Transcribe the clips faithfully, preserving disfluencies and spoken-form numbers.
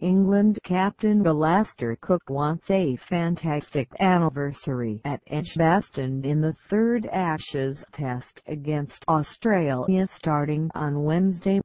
England captain Alastair Cook wants a fantastic anniversary at Edgbaston in the third Ashes test against Australia starting on Wednesday.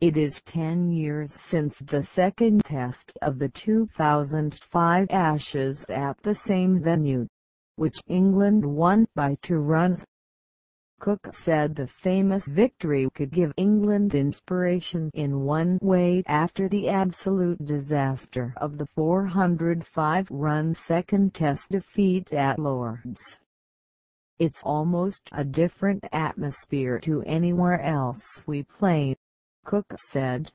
It is ten years since the second test of the two thousand five Ashes at the same venue, which England won by two runs. Cook said the famous victory could give England inspiration in one way after the absolute disaster of the four hundred five run second test defeat at Lord's. "It's almost a different atmosphere to anywhere else we play," Cook said.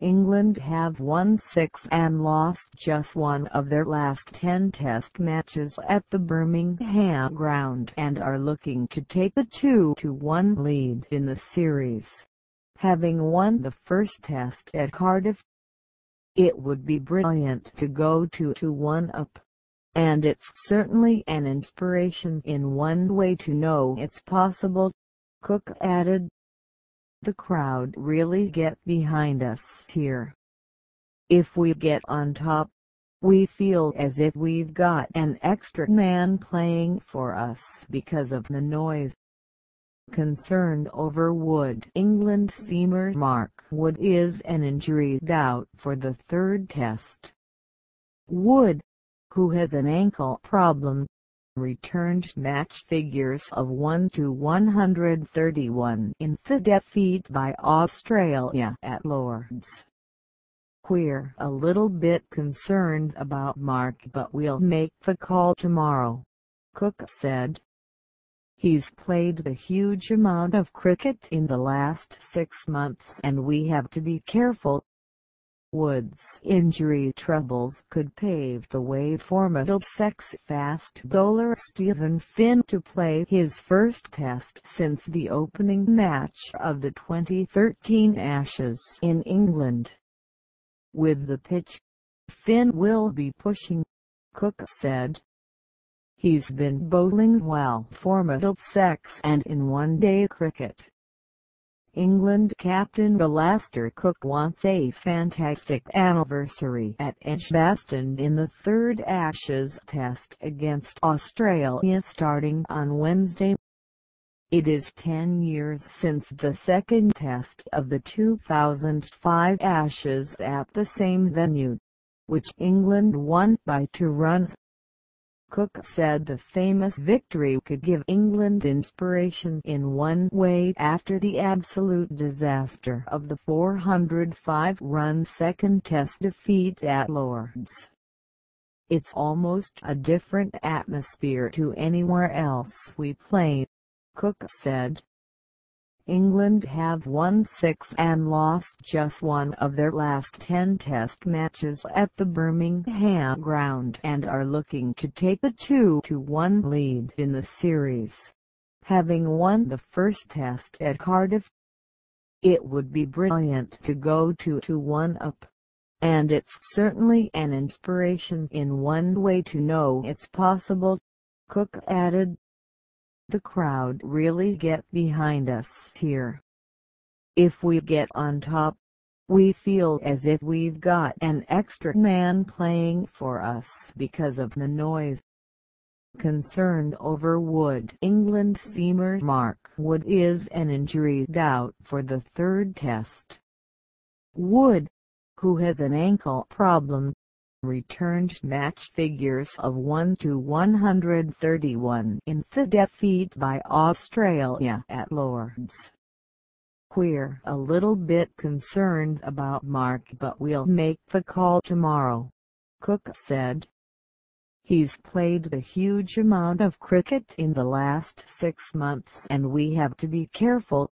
England have won six and lost just one of their last ten test matches at the Birmingham ground and are looking to take a two to one lead in the series, having won the first test at Cardiff. "It would be brilliant to go two to one up, and it's certainly an inspiration in one way to know it's possible," Cook added. "The crowd really get behind us here. If we get on top, we feel as if we've got an extra man playing for us because of the noise." Concerned over Wood, England seamer Mark Wood is an injury out for the third test. Wood, who has an ankle problem, returned match figures of one to one hundred thirty-one in the defeat by Australia at Lord's. "We're a little bit concerned about Mark, but we'll make the call tomorrow," Cook said. "He's played a huge amount of cricket in the last six months and we have to be careful." Wood's injury troubles could pave the way for Middlesex fast bowler Stephen Finn to play his first test since the opening match of the twenty thirteen Ashes in England. "With the pitch, Finn will be pushing," Cook said. "He's been bowling well for Middlesex and in one-day cricket." England captain Alastair Cook wants a fantastic anniversary at Edgbaston in the third Ashes test against Australia starting on Wednesday. It is ten years since the second test of the two thousand five Ashes at the same venue, which England won by two runs. Cook said the famous victory could give England inspiration in one way after the absolute disaster of the four hundred five run second test defeat at Lord's. "It's almost a different atmosphere to anywhere else we play," Cook said. England have won six and lost just one of their last ten test matches at the Birmingham ground and are looking to take a two to one lead in the series, having won the first test at Cardiff. "It would be brilliant to go two to one up, and it's certainly an inspiration in one way to know it's possible," Cook added. "The crowd really get behind us here. If we get on top, we feel as if we've got an extra man playing for us because of the noise." Concerned over Wood, England seamer Mark Wood is an injury out for the third test. Wood, who has an ankle problem, returned match figures of one to one hundred thirty-one in the defeat by Australia at Lord's. "We're a little bit concerned about Mark, but we'll make the call tomorrow," Cook said. "He's played a huge amount of cricket in the last six months and we have to be careful."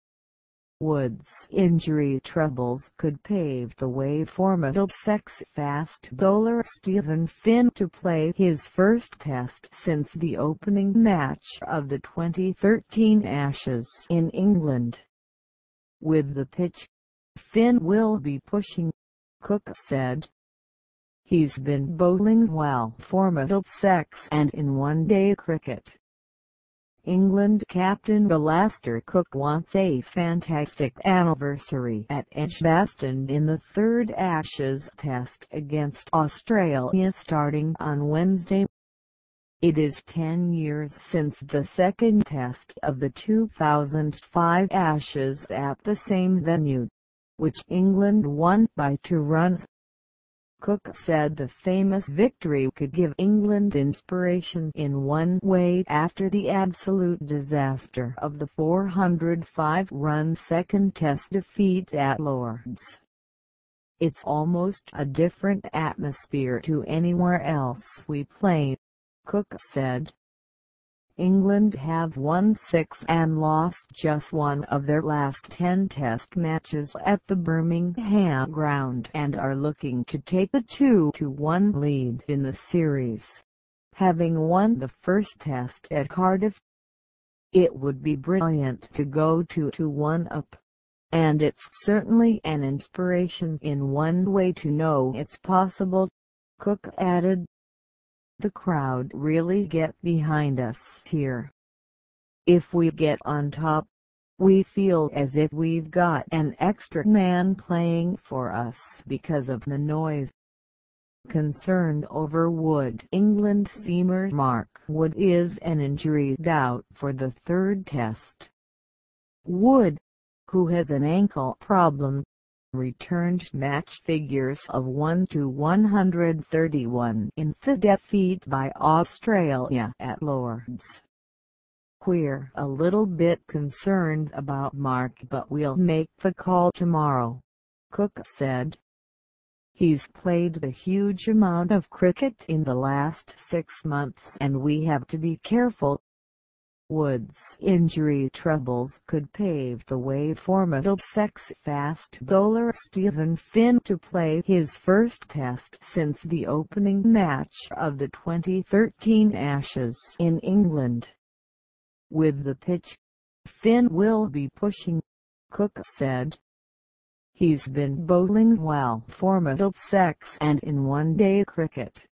Wood's injury troubles could pave the way for Middlesex fast bowler Stephen Finn to play his first test since the opening match of the twenty thirteen Ashes in England. "With the pitch, Finn will be pushing," Cook said. "He's been bowling well for Middlesex and in one-day cricket." England captain Alastair Cook wants a fantastic anniversary at Edgbaston in the third Ashes test against Australia starting on Wednesday. It is ten years since the second test of the two thousand five Ashes at the same venue, which England won by two runs. Cook said the famous victory could give England inspiration in one way after the absolute disaster of the four hundred five run second test defeat at Lord's. "It's almost a different atmosphere to anywhere else we play," Cook said. England have won six and lost just one of their last ten test matches at the Birmingham ground and are looking to take a two to one lead in the series, having won the first test at Cardiff. "It would be brilliant to go two to one up, and it's certainly an inspiration in one way to know it's possible," Cook added. "The crowd really get behind us here. If we get on top, we feel as if we've got an extra man playing for us because of the noise." Concerned over Wood, England seamer Mark Wood is an injury out for the third test. Wood, who has an ankle problem, returned match figures of one to one hundred thirty-one in the defeat by Australia at Lord's. "We're a little bit concerned about Mark, but we'll make the call tomorrow," Cook said. "He's played a huge amount of cricket in the last six months and we have to be careful." Wood's injury troubles could pave the way for Middlesex fast bowler Stephen Finn to play his first test since the opening match of the twenty thirteen Ashes in England. "With the pitch, Finn will be pushing," Cook said. "He's been bowling well for Middlesex and in one-day cricket."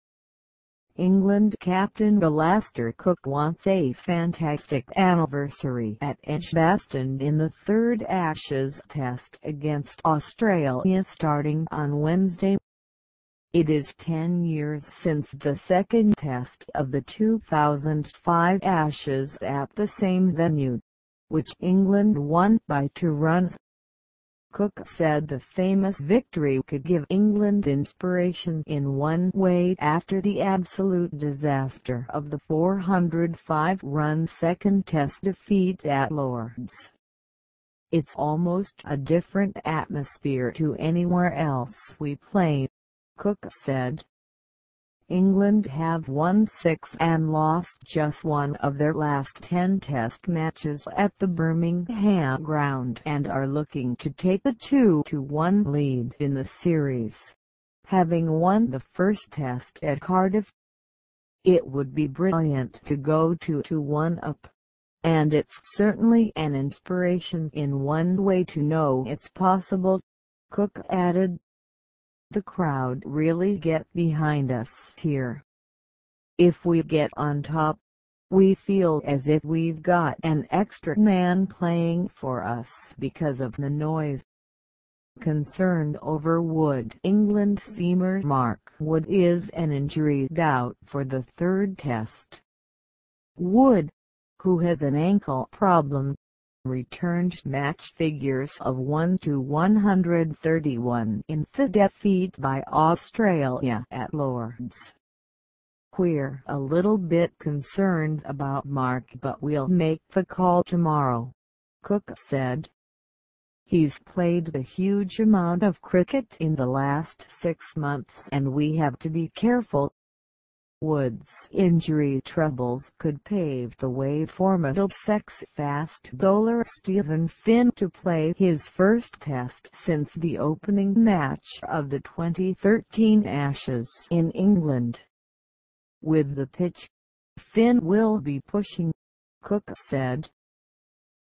England captain Alastair Cook wants a fantastic anniversary at Edgbaston in the third Ashes test against Australia starting on Wednesday. It is ten years since the second test of the two thousand five Ashes at the same venue, which England won by two runs. Cook said the famous victory could give England inspiration in one way after the absolute disaster of the four hundred five run second test defeat at Lord's. "It's almost a different atmosphere to anywhere else we play," Cook said. England have won six and lost just one of their last ten test matches at the Birmingham ground and are looking to take a two to one lead in the series, having won the first test at Cardiff. "It would be brilliant to go two to one up, and it's certainly an inspiration in one way to know it's possible," Cook added. "The crowd really get behind us here. If we get on top, we feel as if we've got an extra man playing for us because of the noise." Concerned over Wood, England seamer Mark Wood is an injury out for the third test. Wood, who has an ankle problem, returned match figures of one to one hundred thirty-one in the defeat by Australia at Lord's. "We're a little bit concerned about Mark, but we'll make the call tomorrow," Cook said. "He's played a huge amount of cricket in the last six months and we have to be careful." Wood's injury troubles could pave the way for Middlesex fast bowler Stephen Finn to play his first test since the opening match of the twenty thirteen Ashes in England. "With the pitch, Finn will be pushing," Cook said.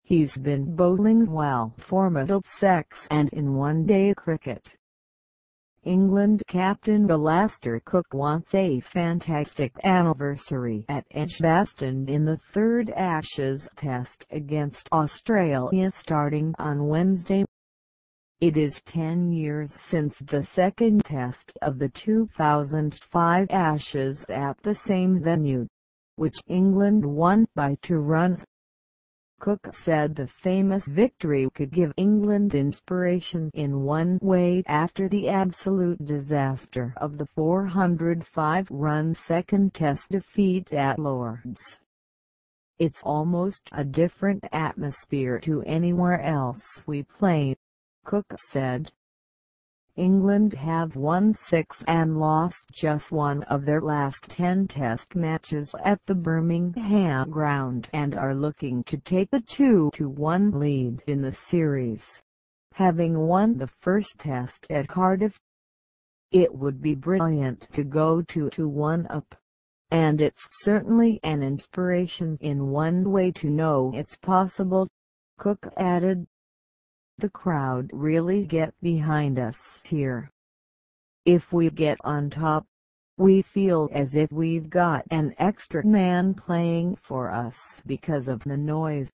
"He's been bowling well for Middlesex and in one-day cricket." England captain Alastair Cook wants a fantastic anniversary at Edgbaston in the third Ashes test against Australia starting on Wednesday. It is ten years since the second test of the two thousand five Ashes at the same venue, which England won by two runs. Cook said the famous victory could give England inspiration in one way after the absolute disaster of the four hundred five run second test defeat at Lord's. "It's almost a different atmosphere to anywhere else we play," Cook said. England have won six and lost just one of their last ten test matches at the Birmingham ground and are looking to take a two to one lead in the series, having won the first test at Cardiff. "It would be brilliant to go two to one up, and it's certainly an inspiration in one way to know it's possible," Cook added. "The crowd really get behind us here. If we get on top, we feel as if we've got an extra man playing for us because of the noise."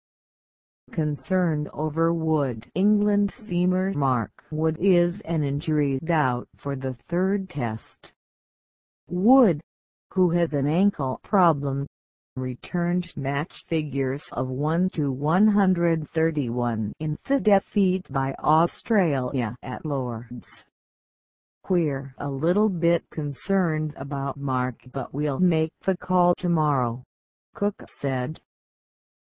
Concerned over Wood, England seamer Mark Wood is an injured out for the third test. Wood, who has an ankle problem, returned match figures of one to one hundred thirty-one in the defeat by Australia at Lord's. "We're a little bit concerned about Mark, but we'll make the call tomorrow," Cook said.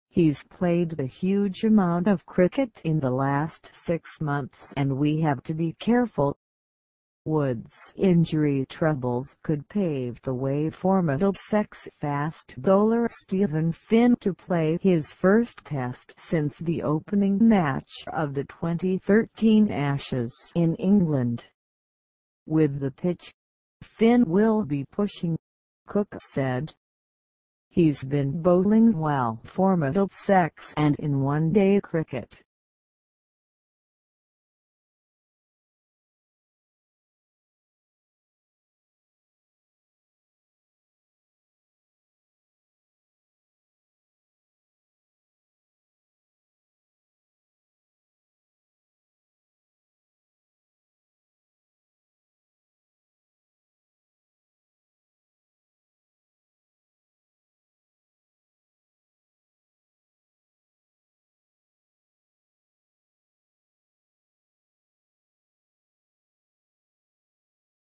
"He's played a huge amount of cricket in the last six months and we have to be careful." Wood's injury troubles could pave the way for Middlesex fast bowler Stephen Finn to play his first test since the opening match of the twenty thirteen Ashes in England. "With the pitch, Finn will be pushing," Cook said. "He's been bowling well for Middlesex and in one-day cricket.